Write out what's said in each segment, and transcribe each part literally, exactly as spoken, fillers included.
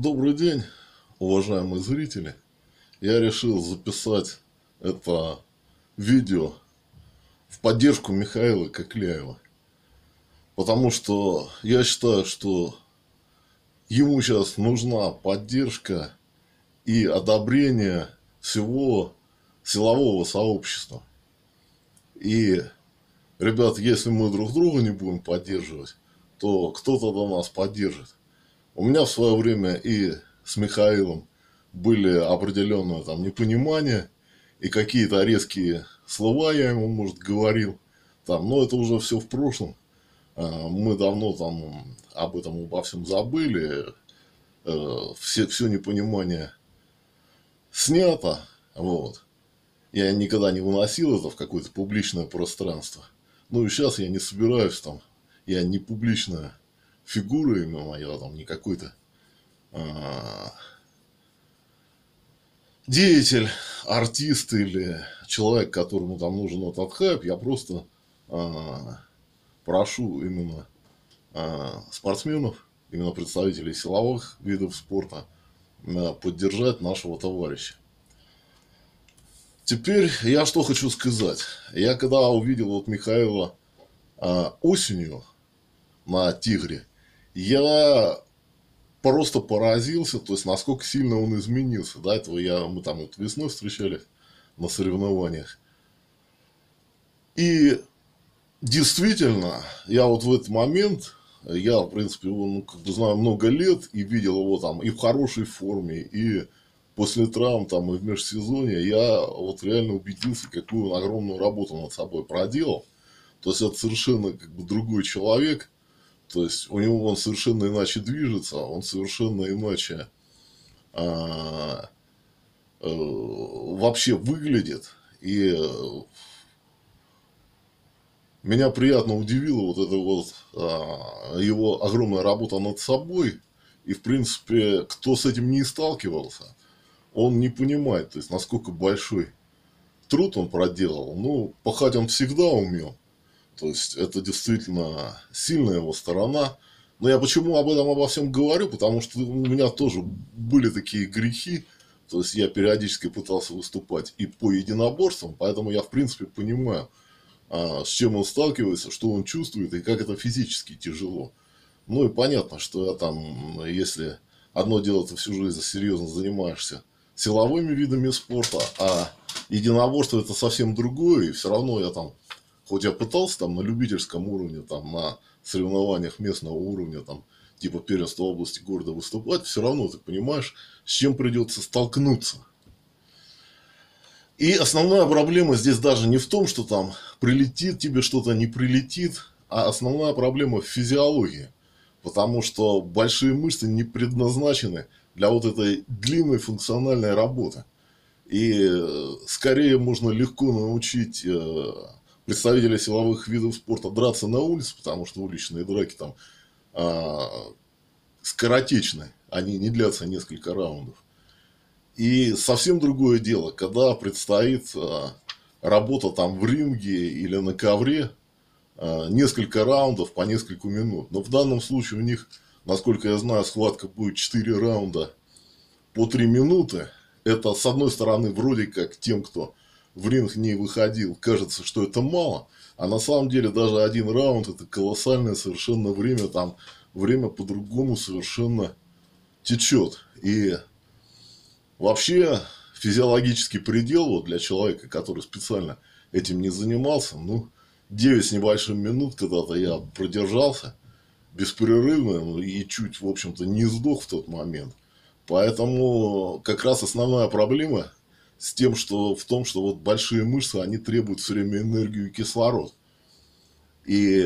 Добрый день, уважаемые зрители! Я решил записать это видео в поддержку Михаила Кокляева, потому что я считаю, что ему сейчас нужна поддержка и одобрение всего силового сообщества. И, ребят, если мы друг друга не будем поддерживать, то кто-то до нас поддержит. У меня в свое время и с Михаилом были определенные там непонимания и какие-то резкие слова я ему, может, говорил, там, но это уже все в прошлом. Мы давно там об этом обо всем забыли, все, все непонимание снято. Вот. Я никогда не выносил это в какое-то публичное пространство. Ну и сейчас я не собираюсь там, я не публичная фигура, имя мое, там не какой-то а, деятель, артист или человек, которому там нужен этот хайп. Я просто а, прошу именно а, спортсменов, именно представителей силовых видов спорта а, поддержать нашего товарища. Теперь я что хочу сказать. Я когда увидел вот Михаила а, осенью на Тигре, я просто поразился, то есть насколько сильно он изменился. До этого я, мы там вот весной встречались на соревнованиях. И действительно, я вот в этот момент, я в принципе его ну, как бы знаю много лет и видел его там и в хорошей форме, и после травм там, и в межсезонье, я вот реально убедился, какую он огромную работу над собой проделал. То есть это совершенно как бы другой человек, то есть у него он совершенно иначе движется, он совершенно иначе а, а, вообще выглядит. И меня приятно удивила вот эта вот а, его огромная работа над собой. И в принципе, кто с этим не сталкивался, он не понимает, то есть, насколько большой труд он проделал. Ну, пахать он всегда умел. То есть, это действительно сильная его сторона. Но я почему об этом обо всем говорю? Потому что у меня тоже были такие грехи. То есть, я периодически пытался выступать и по единоборствам. Поэтому я, в принципе, понимаю, с чем он сталкивается, что он чувствует и как это физически тяжело. Ну, и понятно, что я там, если одно дело, ты всю жизнь серьезно занимаешься силовыми видами спорта, а единоборство это совсем другое. И все равно я там, хоть я пытался там на любительском уровне, там на соревнованиях местного уровня, там типа первенства области города выступать, все равно ты понимаешь, с чем придется столкнуться. И основная проблема здесь даже не в том, что там прилетит тебе что-то, не прилетит, а основная проблема в физиологии. Потому что большие мышцы не предназначены для вот этой длинной функциональной работы. И скорее можно легко научить представителей силовых видов спорта драться на улице, потому что уличные драки там а, скоротечны, они не длятся несколько раундов. И совсем другое дело, когда предстоит а, работа там в ринге или на ковре а, несколько раундов по несколько минут. Но в данном случае у них, насколько я знаю, схватка будет четыре раунда по три минуты. Это, с одной стороны, вроде как тем, кто в ринг не выходил, кажется, что это мало. А на самом деле даже один раунд это колоссальное совершенно время. Там время по-другому совершенно течет. И вообще физиологический предел вот для человека, который специально этим не занимался, ну, девять с небольшим минут когда-то я продержался беспрерывно и чуть, в общем-то, не сдох в тот момент. Поэтому как раз основная проблема с тем, что в том, что вот большие мышцы, они требуют все время энергию и кислород. И,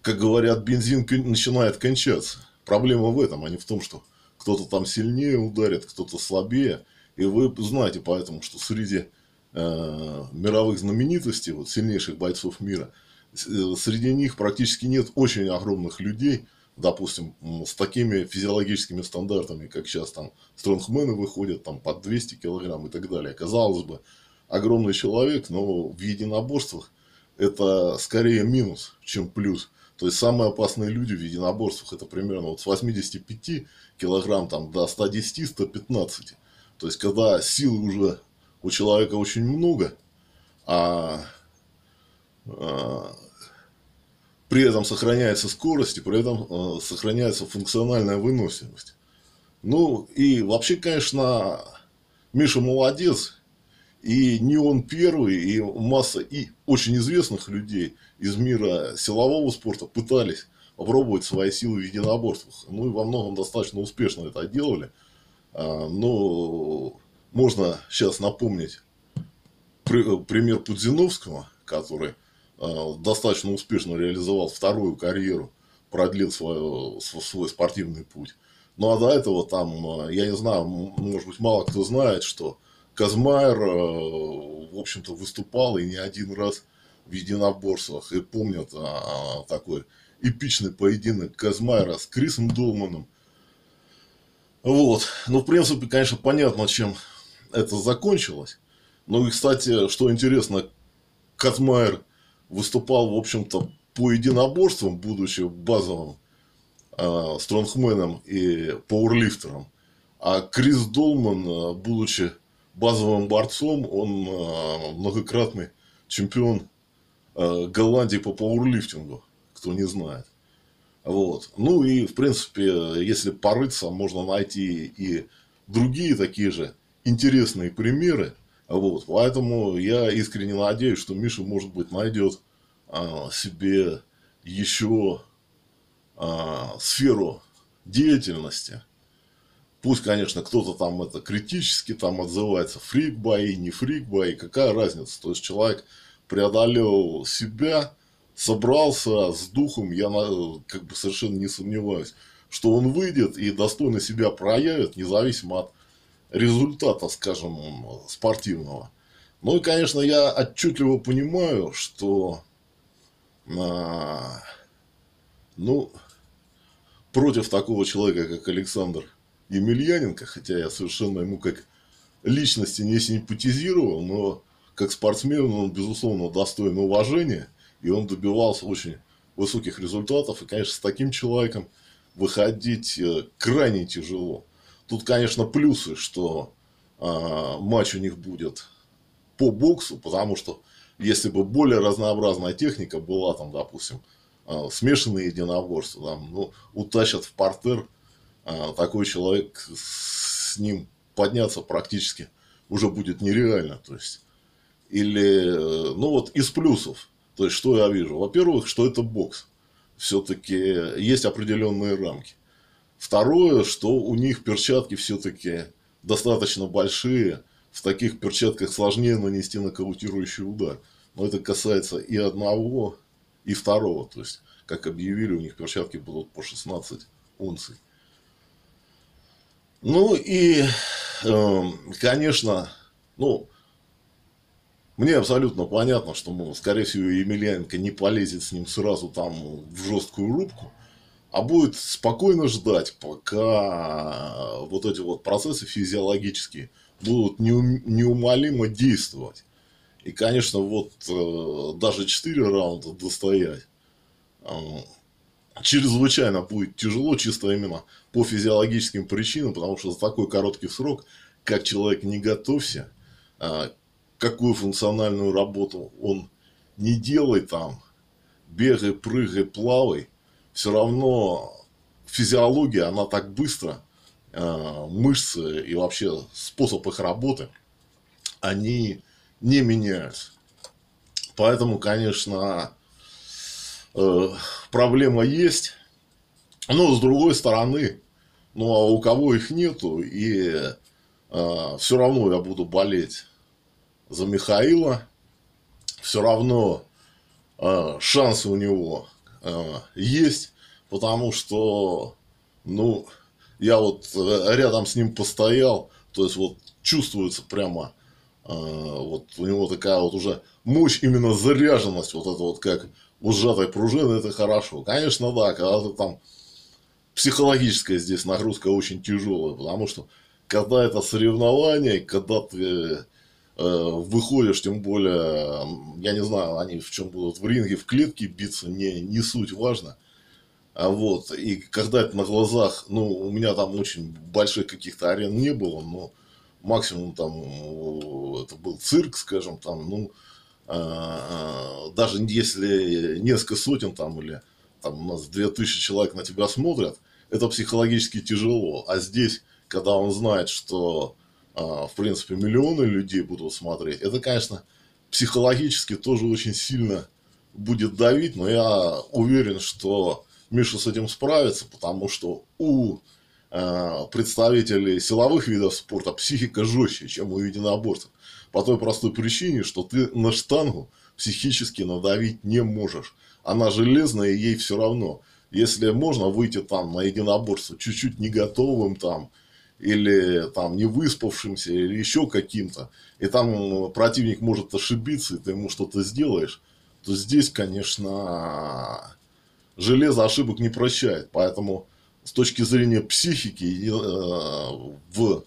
как говорят, бензин начинает кончаться. Проблема в этом, а не в том, что кто-то там сильнее ударит, кто-то слабее. И вы знаете поэтому, что среди э, мировых знаменитостей, вот сильнейших бойцов мира, среди них практически нет очень огромных людей, допустим, с такими физиологическими стандартами, как сейчас там стронгмены выходят там под двести килограмм и так далее. Казалось бы, огромный человек, но в единоборствах это скорее минус, чем плюс. То есть самые опасные люди в единоборствах это примерно вот с восьмидесяти пяти килограмм там, до ста десяти — ста пятнадцати. То есть когда силы уже у человека очень много, а, а при этом сохраняется скорость и при этом а, сохраняется функциональная выносливость. Ну и вообще, конечно, Миша молодец. И не он первый, и масса и очень известных людей из мира силового спорта пытались попробовать свои силы в единоборствах. Ну и во многом достаточно успешно это делали. Но можно сейчас напомнить пример Пудзиновского, который достаточно успешно реализовал вторую карьеру, продлил свой, свой спортивный путь. Ну а до этого там, я не знаю, может быть мало кто знает, что Казмайер, в общем-то, выступал и не один раз в единоборствах. И помнят а, такой эпичный поединок Казмайера с Крисом Долманом. Вот. Ну, в принципе, конечно, понятно, чем это закончилось. Ну и, кстати, что интересно, Казмайер выступал, в общем-то, по единоборствам, будучи базовым а, стронгменом и пауэрлифтером. А Крис Долман, будучи базовым борцом, он э, многократный чемпион э, Голландии по пауэрлифтингу, кто не знает. Вот. Ну и, в принципе, если порыться, можно найти и другие такие же интересные примеры. Вот. Поэтому я искренне надеюсь, что Миша, может быть, найдет э, себе еще э, сферу деятельности. Пусть, конечно, кто-то там это критически там отзывается, фрик-бои, не фрик-бои, какая разница. То есть человек преодолел себя, собрался с духом, я как бы совершенно не сомневаюсь, что он выйдет и достойно себя проявит, независимо от результата, скажем, спортивного. Ну и, конечно, я отчетливо понимаю, что ну, против такого человека, как Александр Емельяненко, хотя я совершенно ему как личности не симпатизировал, но как спортсмен он, безусловно, достоин уважения, и он добивался очень высоких результатов, и, конечно, с таким человеком выходить крайне тяжело. Тут, конечно, плюсы, что э, матч у них будет по боксу, потому что если бы более разнообразная техника была, там, допустим, э, смешанные единоборства, там, ну, утащат в партер, такой человек, с ним подняться практически уже будет нереально. То есть, или, ну вот из плюсов, то есть, что я вижу? Во-первых, что это бокс. Все-таки есть определенные рамки. Второе, что у них перчатки все-таки достаточно большие. В таких перчатках сложнее нанести нокаутирующий удар. Но это касается и одного, и второго. То есть, как объявили, у них перчатки будут по шестнадцать унций. Ну и, э, конечно, ну, мне абсолютно понятно, что, ну, скорее всего, Емельяненко не полезет с ним сразу там в жесткую рубку, а будет спокойно ждать, пока вот эти вот процессы физиологические будут неумолимо действовать. И, конечно, вот э, даже четыре раунда достоять э, чрезвычайно будет тяжело, чисто именно по физиологическим причинам, потому что за такой короткий срок, как человек не готовься, какую функциональную работу он не делает, там, бегай, прыгай, плавай, все равно физиология, она так быстро, мышцы и вообще способ их работы, они не меняются. Поэтому, конечно, проблема есть, но с другой стороны, ну а у кого их нету, и э, все равно я буду болеть за Михаила, все равно э, шансы у него э, есть, потому что, ну, я вот рядом с ним постоял, то есть вот чувствуется прямо, э, вот у него такая вот уже мощь, именно заряженность, вот это вот как у сжатой пружины, это хорошо. Конечно, да, когда-то там психологическая здесь нагрузка очень тяжелая, потому что когда это соревнование, когда ты выходишь, тем более, я не знаю, они в чем будут в ринге, в клетке биться, не, не суть важно. А вот, и когда это на глазах, ну, у меня там очень больших каких-то арен не было, но максимум там это был цирк, скажем, там, ну, а, даже если несколько сотен там или там у нас две тысячи человек на тебя смотрят, это психологически тяжело. А здесь, когда он знает, что в принципе миллионы людей будут смотреть, это, конечно, психологически тоже очень сильно будет давить, но я уверен, что Миша с этим справится, потому что у э, представителей силовых видов спорта психика жестче, чем у единоборцев, по той простой причине, что ты на штангу психически надавить не можешь, она железная, и ей все равно. Если можно выйти там на единоборство чуть-чуть не готовым там, или там не выспавшимся, или еще каким-то, и там противник может ошибиться, и ты ему что-то сделаешь, то здесь, конечно, железо ошибок не прощает. Поэтому с точки зрения психики в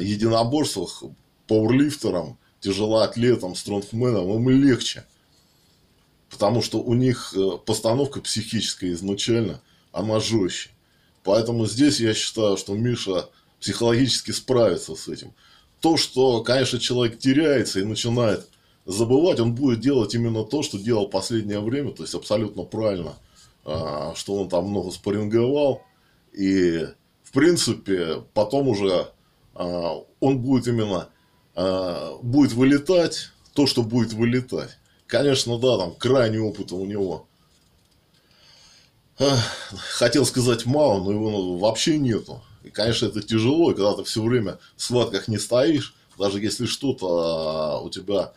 единоборствах пауэрлифтерам, тяжелоатлетам, стронгменам им легче, потому что у них постановка психическая изначально, она жестче. Поэтому здесь я считаю, что Миша психологически справится с этим. То, что, конечно, человек теряется и начинает забывать, он будет делать именно то, что делал в последнее время. То есть абсолютно правильно, что он там много спарринговал. И, в принципе, потом уже он будет именно будет вылетать то, что будет вылетать. Конечно, да, там крайний опыт у него, хотел сказать мало, но его вообще нету. И, конечно, это тяжело, и когда ты все время в схватках не стоишь, даже если что-то у тебя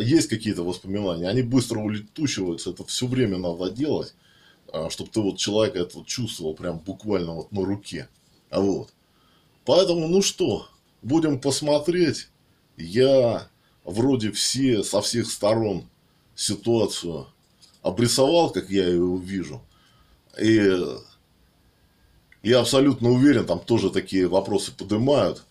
есть какие-то воспоминания, они быстро улетучиваются, это все время надо делать, чтобы ты вот человека это чувствовал прям буквально вот на руке. Вот. Поэтому, ну что, будем посмотреть. Я вроде все, со всех сторон ситуацию обрисовал, как я ее вижу. И я абсолютно уверен, там тоже такие вопросы поднимают.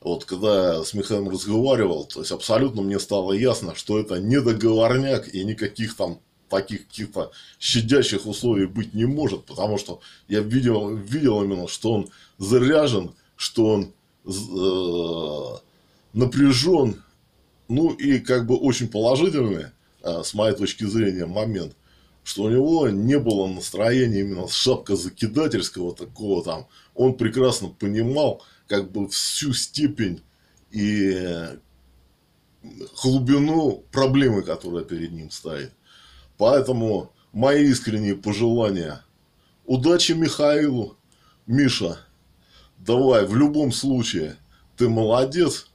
Вот когда я с Михаилом разговаривал, то есть абсолютно мне стало ясно, что это не договорняк и никаких там таких каких-то щадящих условий быть не может, потому что я видел, видел именно, что он заряжен, что он э, напряжен, ну и как бы очень положительный, э, с моей точки зрения, момент, что у него не было настроения именно шапкозакидательского такого там. Он прекрасно понимал как бы всю степень и глубину проблемы, которая перед ним стоит. Поэтому мои искренние пожелания. Удачи Михаилу. Миша, давай, в любом случае, ты молодец.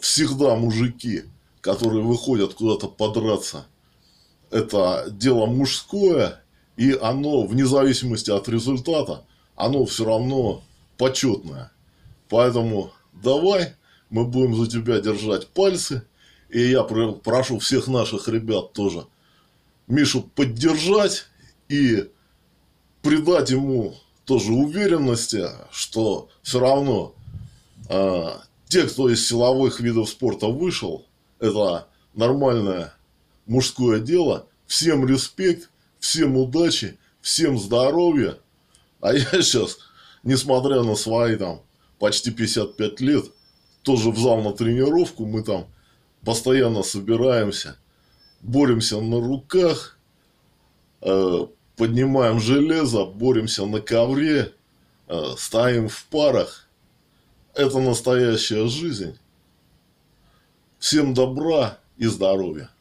Всегда мужики, которые выходят куда-то подраться, это дело мужское, и оно, вне зависимости от результата, оно все равно почетное. Поэтому давай, мы будем за тебя держать пальцы. И я прошу всех наших ребят тоже Мишу поддержать и придать ему тоже уверенности, что все равно э, те, кто из силовых видов спорта вышел, это нормальное мужское дело. Всем респект, всем удачи, всем здоровья. А я сейчас, несмотря на свои там почти пятьдесят пять лет, тоже в зал на тренировку. Мы там постоянно собираемся, боремся на руках, э, поднимаем железо, боремся на ковре, э, стоим в парах. Это настоящая жизнь. Всем добра и здоровья.